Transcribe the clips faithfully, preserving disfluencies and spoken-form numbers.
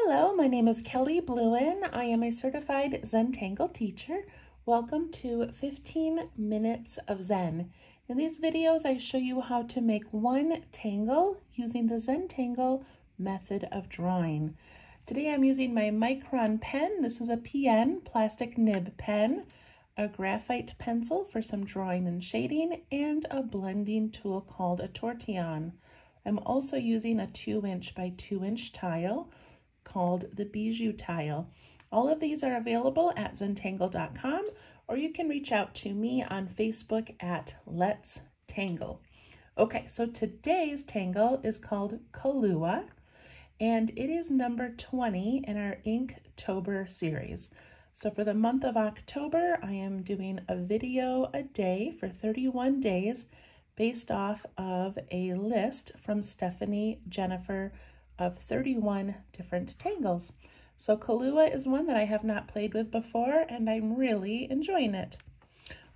Hello, my name is Kelly Bluin. I am a certified Zen Tangle teacher. Welcome to fifteen minutes of Zen. In these videos, I show you how to make one tangle using the Zentangle method of drawing. Today, I'm using my Micron pen. This is a P N plastic nib pen, a graphite pencil for some drawing and shading, and a blending tool called a tortillon. I'm also using a two inch by two inch tile called the Bijou Tile. All of these are available at zentangle dot com, or you can reach out to me on Facebook at Let's Tangle. Okay, so today's tangle is called Kalooa, and it is number twenty in our Inktober series. So for the month of October, I am doing a video a day for thirty-one days based off of a list from Stephanie Jennifer of thirty-one different tangles. So Kalooa is one that I have not played with before, and I'm really enjoying it.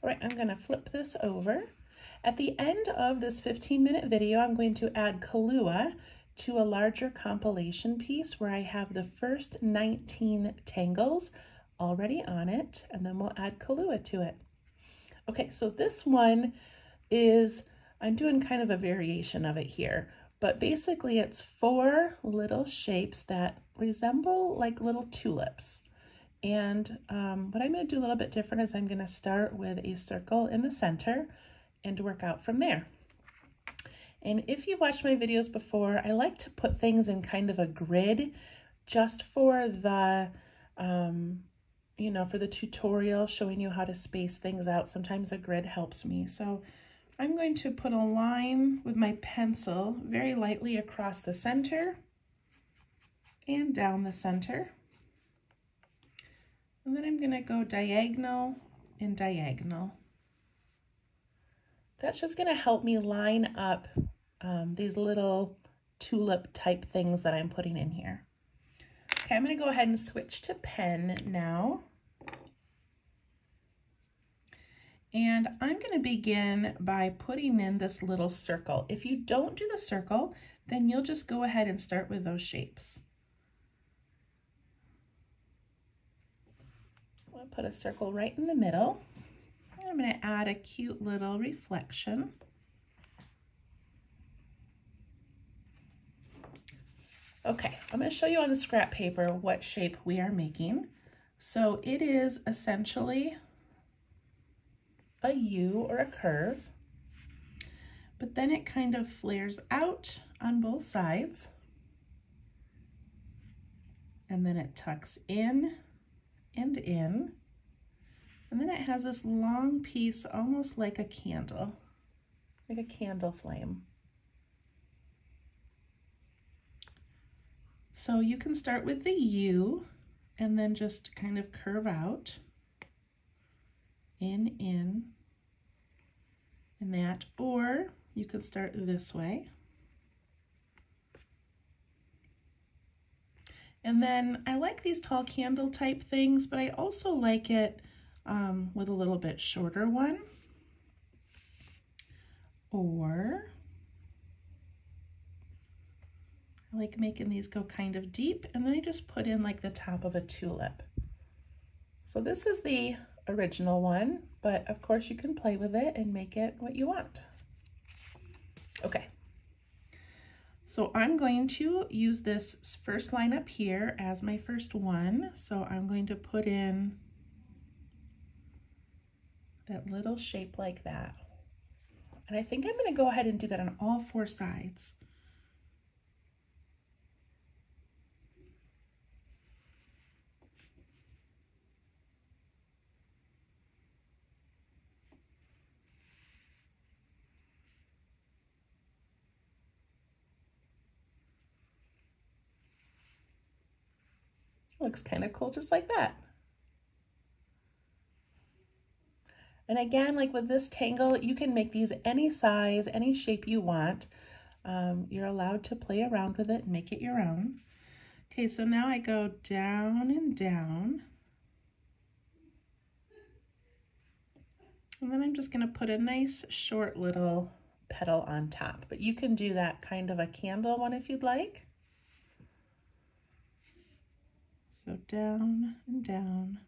All right, I'm gonna flip this over. At the end of this fifteen minute video, I'm going to add Kalooa to a larger compilation piece where I have the first nineteen tangles already on it, and then we'll add Kalooa to it. Okay, so this one is, I'm doing kind of a variation of it here. But basically it's four little shapes that resemble like little tulips. And um, what I'm gonna do a little bit different is I'm gonna start with a circle in the center and work out from there. And if you've watched my videos before, I like to put things in kind of a grid just for the, um, you know, for the tutorial showing you how to space things out. Sometimes a grid helps me. So I'm going to put a line with my pencil very lightly across the center and down the center. And then I'm going to go diagonal and diagonal. That's just going to help me line up um, these little tulip type things that I'm putting in here. Okay, I'm going to go ahead and switch to pen now. And I'm going to begin by putting in this little circle. If you don't do the circle, then you'll just go ahead and start with those shapes. I'm going to put a circle right in the middle. I'm going to add a cute little reflection. Okay, I'm going to show you on the scrap paper what shape we are making. So it is essentially a U or a curve, but then it kind of flares out on both sides, and then it tucks in and in, and then it has this long piece almost like a candle, like a candle flame. So you can start with the U and then just kind of curve out, in, in, and that, or you could start this way. And then I like these tall candle type things, but I also like it um, with a little bit shorter one, or I like making these go kind of deep, and then I just put in like the top of a tulip. So this is the original one, but of course you can play with it and make it what you want. Okay, so I'm going to use this first line up here as my first one. So I'm going to put in that little shape like that. And I think I'm going to go ahead and do that on all four sides. Looks kind of cool just like that. And again, like with this tangle, you can make these any size, any shape you want. Um, you're allowed to play around with it and make it your own. Okay, so now I go down and down. And then I'm just gonna put a nice short little petal on top, but you can do that kind of a candle one if you'd like. So down and down.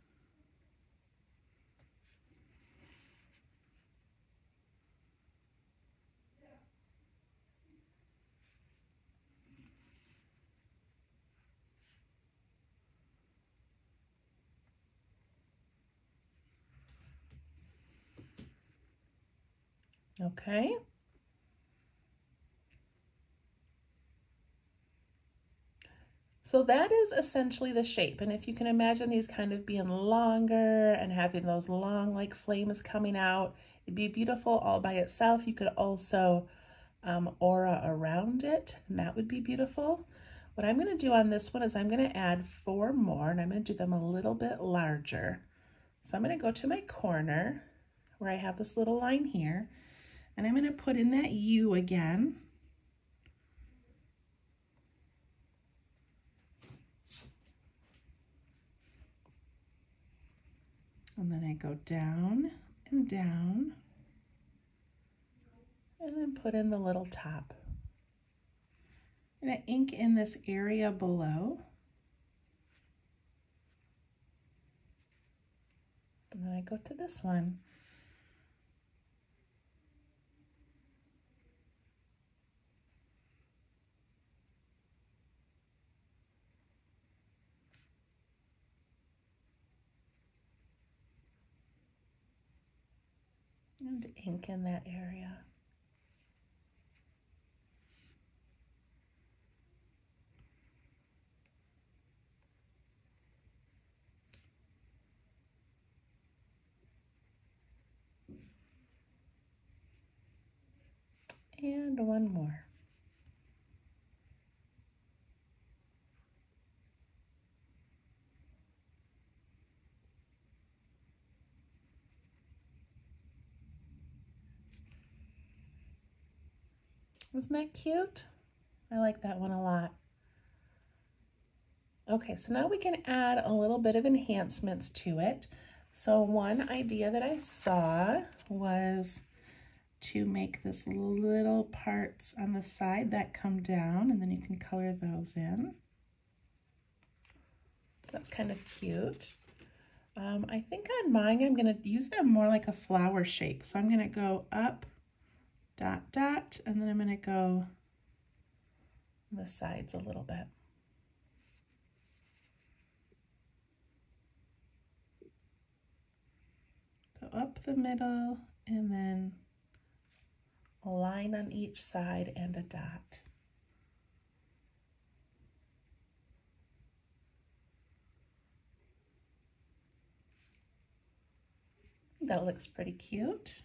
Okay. So that is essentially the shape. And if you can imagine these kind of being longer and having those long like flames coming out, it'd be beautiful all by itself. You could also um, aura around it, and that would be beautiful. What I'm gonna do on this one is I'm gonna add four more, and I'm gonna do them a little bit larger. So I'm gonna go to my corner where I have this little line here, and I'm gonna put in that U again. And then I go down and down, and then put in the little top. I'm gonna ink in this area below. And then I go to this one. And ink in that area. And one more. Isn't that cute? I like that one a lot. Okay, so now we can add a little bit of enhancements to it. So one idea that I saw was to make this little parts on the side that come down, and then you can color those in. That's kind of cute. Um, I think on mine, I'm gonna use them more like a flower shape. So I'm gonna go up, dot, dot, and then I'm going to go the sides a little bit. So up the middle, and then a line on each side and a dot. That looks pretty cute.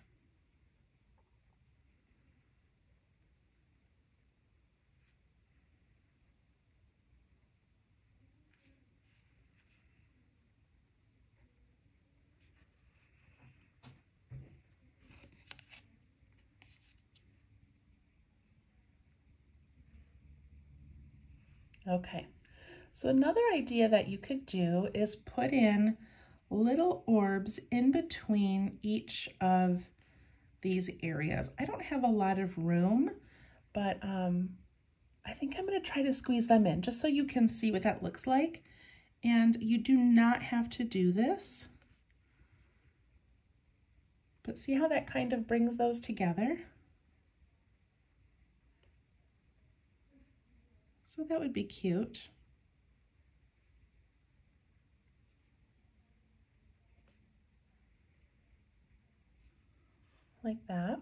Okay, so another idea that you could do is put in little orbs in between each of these areas. I don't have a lot of room, but um, I think I'm gonna try to squeeze them in just so you can see what that looks like. And you do not have to do this, but see how that kind of brings those together? So that would be cute. Like that.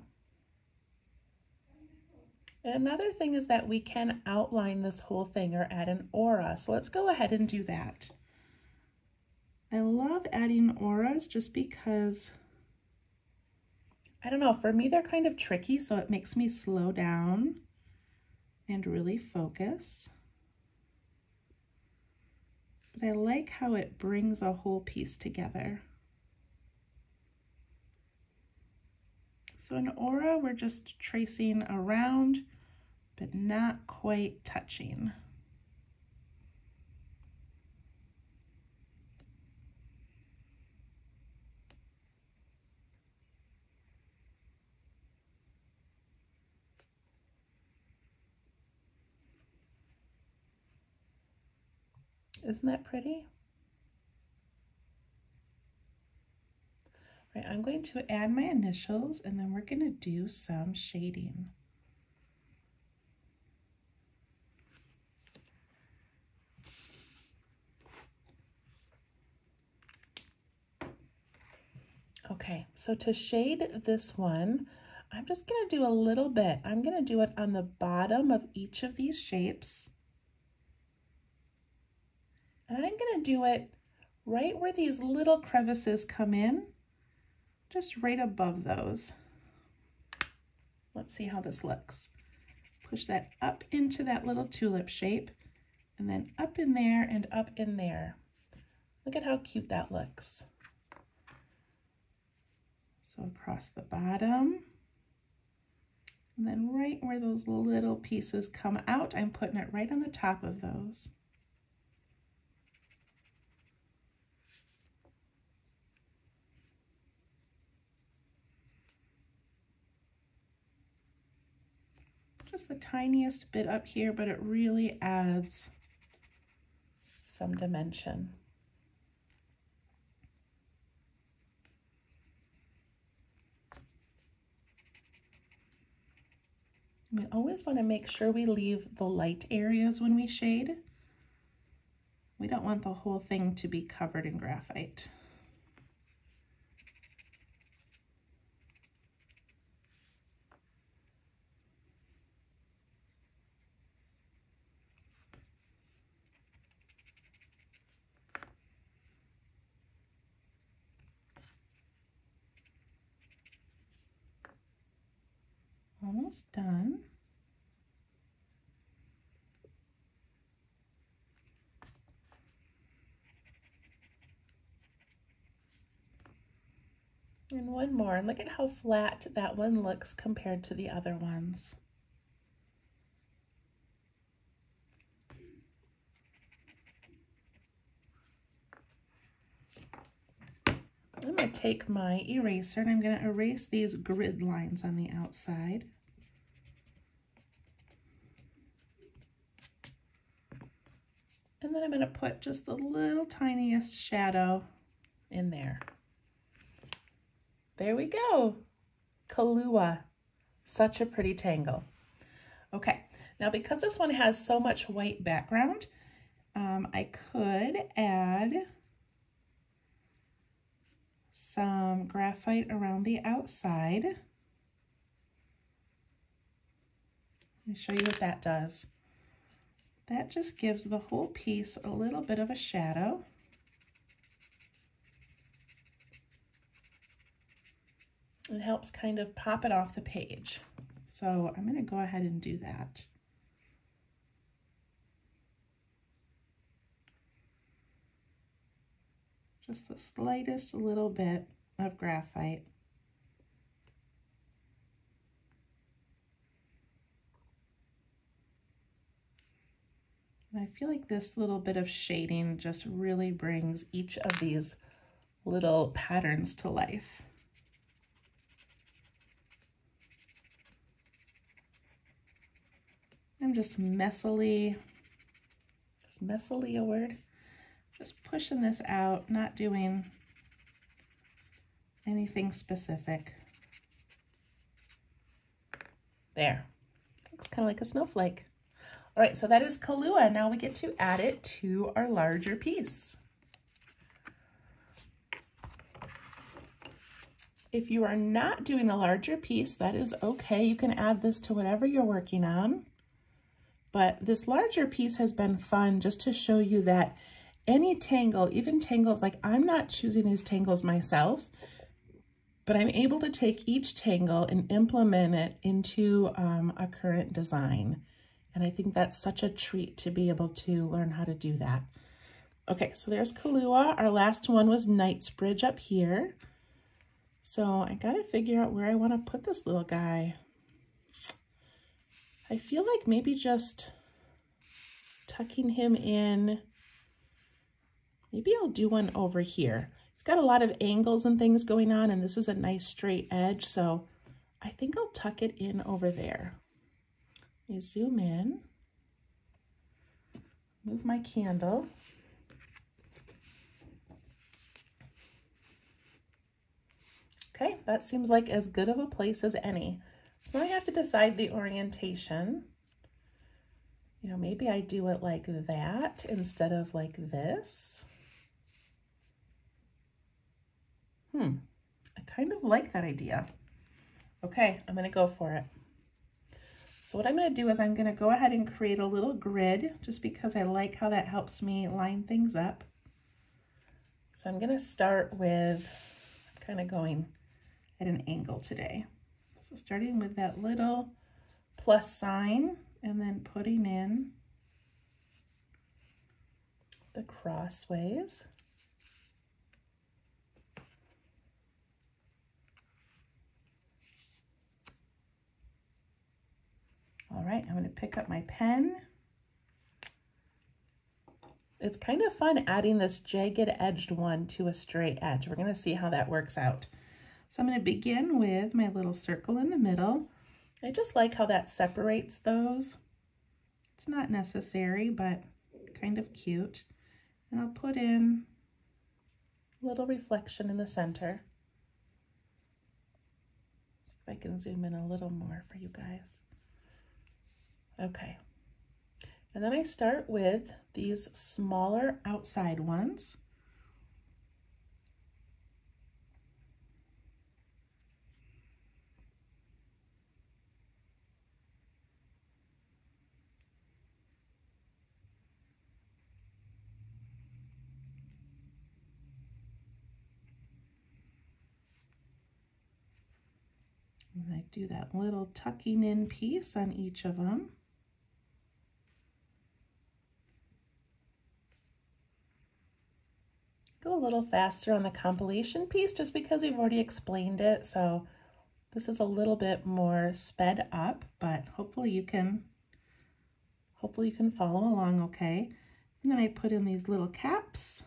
And another thing is that we can outline this whole thing or add an aura. So let's go ahead and do that. I love adding auras just because, I don't know, for me they're kind of tricky, so it makes me slow down and really focus. But I like how it brings a whole piece together. So an aura, we're just tracing around, but not quite touching. Isn't that pretty? All right, I'm going to add my initials and then we're going to do some shading. Okay, so to shade this one, I'm just going to do a little bit. I'm going to do it on the bottom of each of these shapes. And I'm going to do it right where these little crevices come in, just right above those. Let's see how this looks. Push that up into that little tulip shape, and then up in there and up in there. Look at how cute that looks. So across the bottom, and then right where those little pieces come out, I'm putting it right on the top of those. Just the tiniest bit up here, but it really adds some dimension. We always want to make sure we leave the light areas when we shade. We don't want the whole thing to be covered in graphite. Almost done. And one more, and look at how flat that one looks compared to the other ones. I'm going to take my eraser and I'm going to erase these grid lines on the outside. And then I'm going to put just the little tiniest shadow in there. There we go. Kalooa. Such a pretty tangle. Okay, now because this one has so much white background, um, I could add some graphite around the outside. Let me show you what that does. That just gives the whole piece a little bit of a shadow. It helps kind of pop it off the page. So I'm going to go ahead and do that. Just the slightest little bit of graphite. I feel like this little bit of shading just really brings each of these little patterns to life. I'm just messily, is messily a word? Just pushing this out, not doing anything specific. There, looks kind of like a snowflake. All right, so that is Kalooa. Now we get to add it to our larger piece. If you are not doing a larger piece, that is okay. You can add this to whatever you're working on. But this larger piece has been fun just to show you that any tangle, even tangles, like I'm not choosing these tangles myself, but I'm able to take each tangle and implement it into um, a current design. And I think that's such a treat to be able to learn how to do that. Okay, so there's Kalooa. Our last one was Knightsbridge up here. So I gotta figure out where I wanna put this little guy. I feel like maybe just tucking him in. Maybe I'll do one over here. It's got a lot of angles and things going on, and this is a nice straight edge. So I think I'll tuck it in over there. I zoom in, move my candle, Okay, that seems like as good of a place as any. So now I have to decide the orientation. You know, maybe I do it like that instead of like this. Hmm, I kind of like that idea. Okay, I'm gonna go for it. So what I'm gonna do is I'm gonna go ahead and create a little grid just because I like how that helps me line things up. So I'm gonna start with, I'm kind of going at an angle today. So starting with that little plus sign and then putting in the crossways. All right, I'm gonna pick up my pen. It's kind of fun adding this jagged edged one to a straight edge. We're gonna see how that works out. So I'm gonna begin with my little circle in the middle. I just like how that separates those. It's not necessary, but kind of cute. And I'll put in a little reflection in the center. See if I can zoom in a little more for you guys. Okay, and then I start with these smaller outside ones. And I do that little tucking in piece on each of them. Go a little faster on the compilation piece just because we've already explained it, so this is a little bit more sped up, but hopefully you can hopefully you can follow along okay. And then I put in these little caps.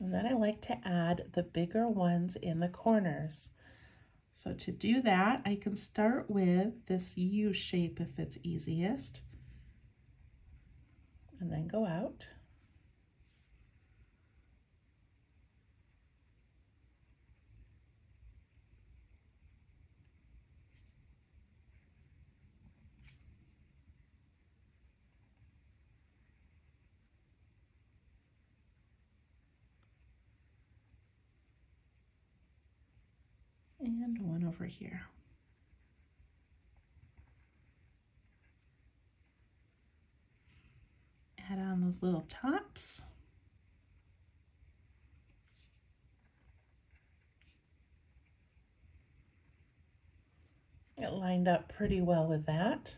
And then I like to add the bigger ones in the corners. So to do that, I can start with this U shape if it's easiest, and then go out. And one over here. Add on those little tops. It lined up pretty well with that.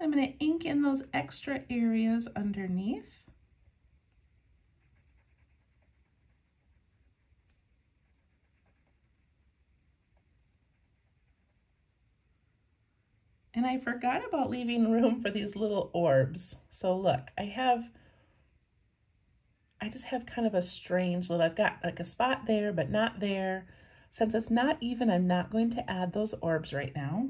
I'm going to ink in those extra areas underneath. And I forgot about leaving room for these little orbs. So look, I have, I just have kind of a strange little, I've got like a spot there, but not there. Since it's not even, I'm not going to add those orbs right now.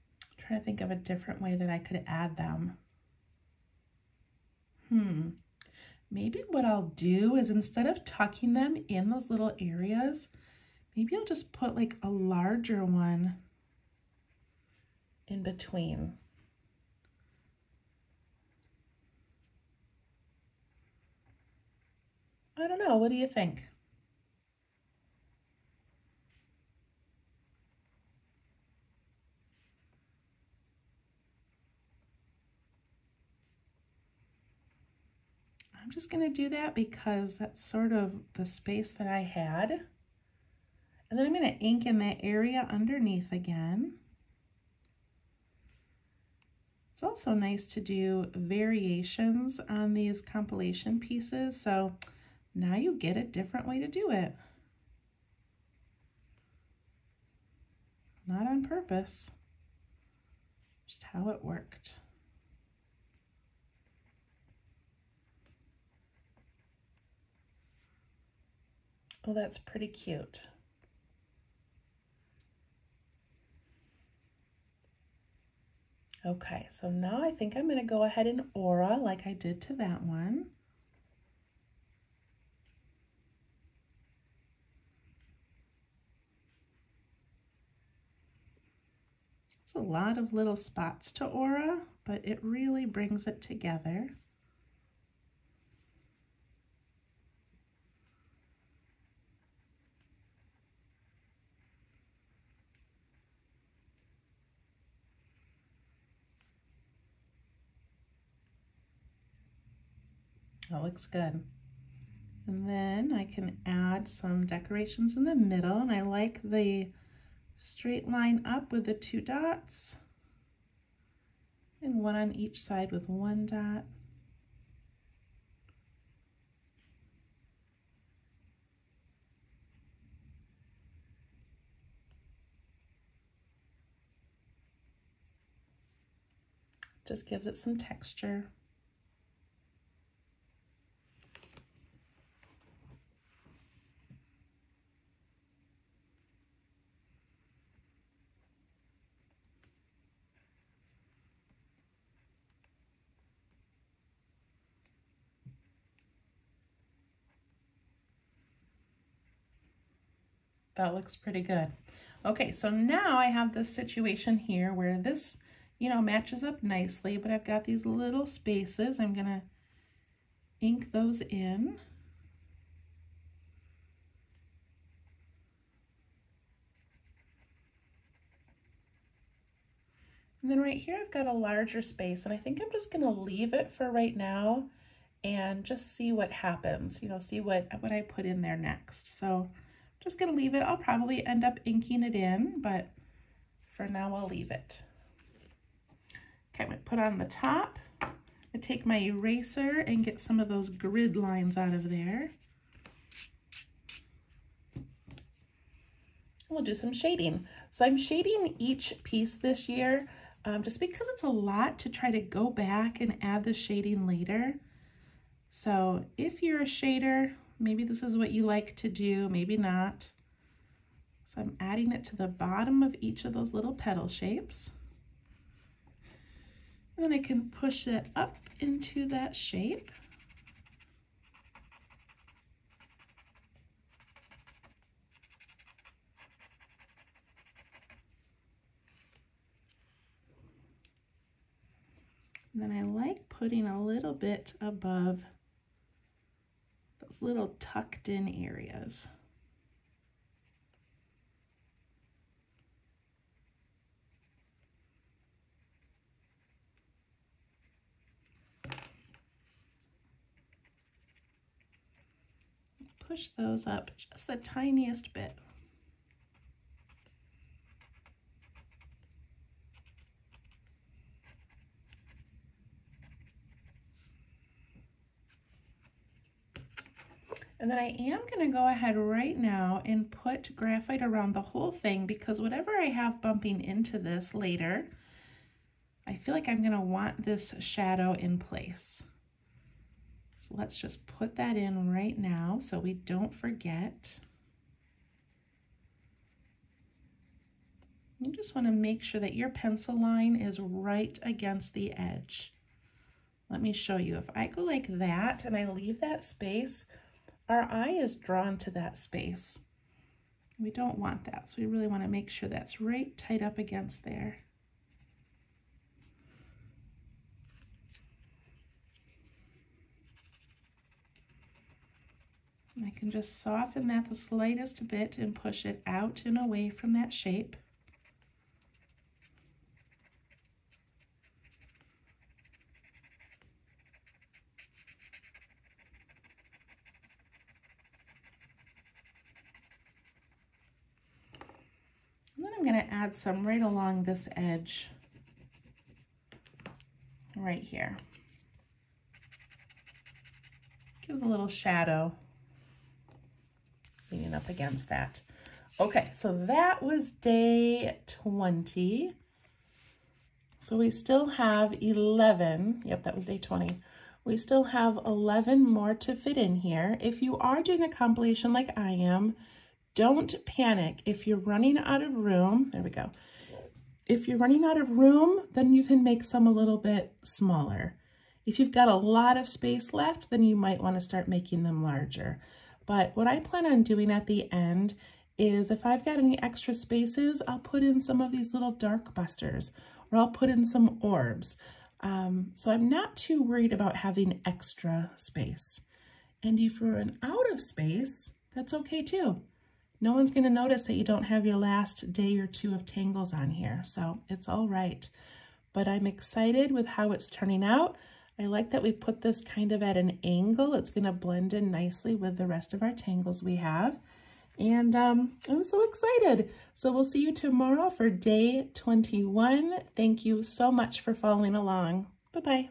I'm trying to think of a different way that I could add them. Hmm, maybe what I'll do is instead of tucking them in those little areas, maybe I'll just put like a larger one in between. I don't know, what do you think? I'm just gonna do that because that's sort of the space that I had. And then I'm going to ink in that area underneath again. It's also nice to do variations on these compilation pieces, so now you get a different way to do it. Not on purpose, just how it worked. Oh, that's pretty cute. Okay, so now I think I'm going to go ahead and aura like I did to that one. It's a lot of little spots to aura, but it really brings it together. That looks good. And then I can add some decorations in the middle, and I like the straight line up with the two dots and one on each side with one dot. Just gives it some texture. That looks pretty good. Okay, so now I have this situation here where this, you know, matches up nicely, but I've got these little spaces. I'm gonna ink those in. And then right here, I've got a larger space, and I think I'm just gonna leave it for right now and just see what happens, you know, see what, what I put in there next. So. Just gonna leave it. I'll probably end up inking it in, but for now I'll leave it. Okay, I'm gonna put on the top. I'm gonna take my eraser and get some of those grid lines out of there. We'll do some shading. So I'm shading each piece this year, um, just because it's a lot to try to go back and add the shading later. So if you're a shader, maybe this is what you like to do, maybe not. So I'm adding it to the bottom of each of those little petal shapes. And then I can push it up into that shape. And then I like putting a little bit above those little tucked in areas. Push those up just the tiniest bit. And then I am going to go ahead right now and put graphite around the whole thing, because whatever I have bumping into this later, I feel like I'm going to want this shadow in place. So let's just put that in right now so we don't forget. You just want to make sure that your pencil line is right against the edge. Let me show you. If I go like that and I leave that space, our eye is drawn to that space. We don't want that, so we really want to make sure that's right tight up against there. And I can just soften that the slightest bit and push it out and away from that shape. Add some right along this edge right here. Gives a little shadow leaning up against that. Okay, so that was day twenty. So we still have eleven. Yep, that was day twenty. We still have eleven more to fit in here. If you are doing a compilation like I am, don't panic if you're running out of room. There we go. if you're running out of room, then you can make some a little bit smaller. If you've got a lot of space left, then you might want to start making them larger. But what I plan on doing at the end is if I've got any extra spaces, I'll put in some of these little dark busters, or I'll put in some orbs. Um, so I'm not too worried about having extra space. And if you run out of space, that's okay too. No one's gonna notice that you don't have your last day or two of tangles on here, so it's all right. But I'm excited with how it's turning out. I like that we put this kind of at an angle. It's gonna blend in nicely with the rest of our tangles we have. And um, I'm so excited. So we'll see you tomorrow for day twenty-one. Thank you so much for following along. Bye-bye.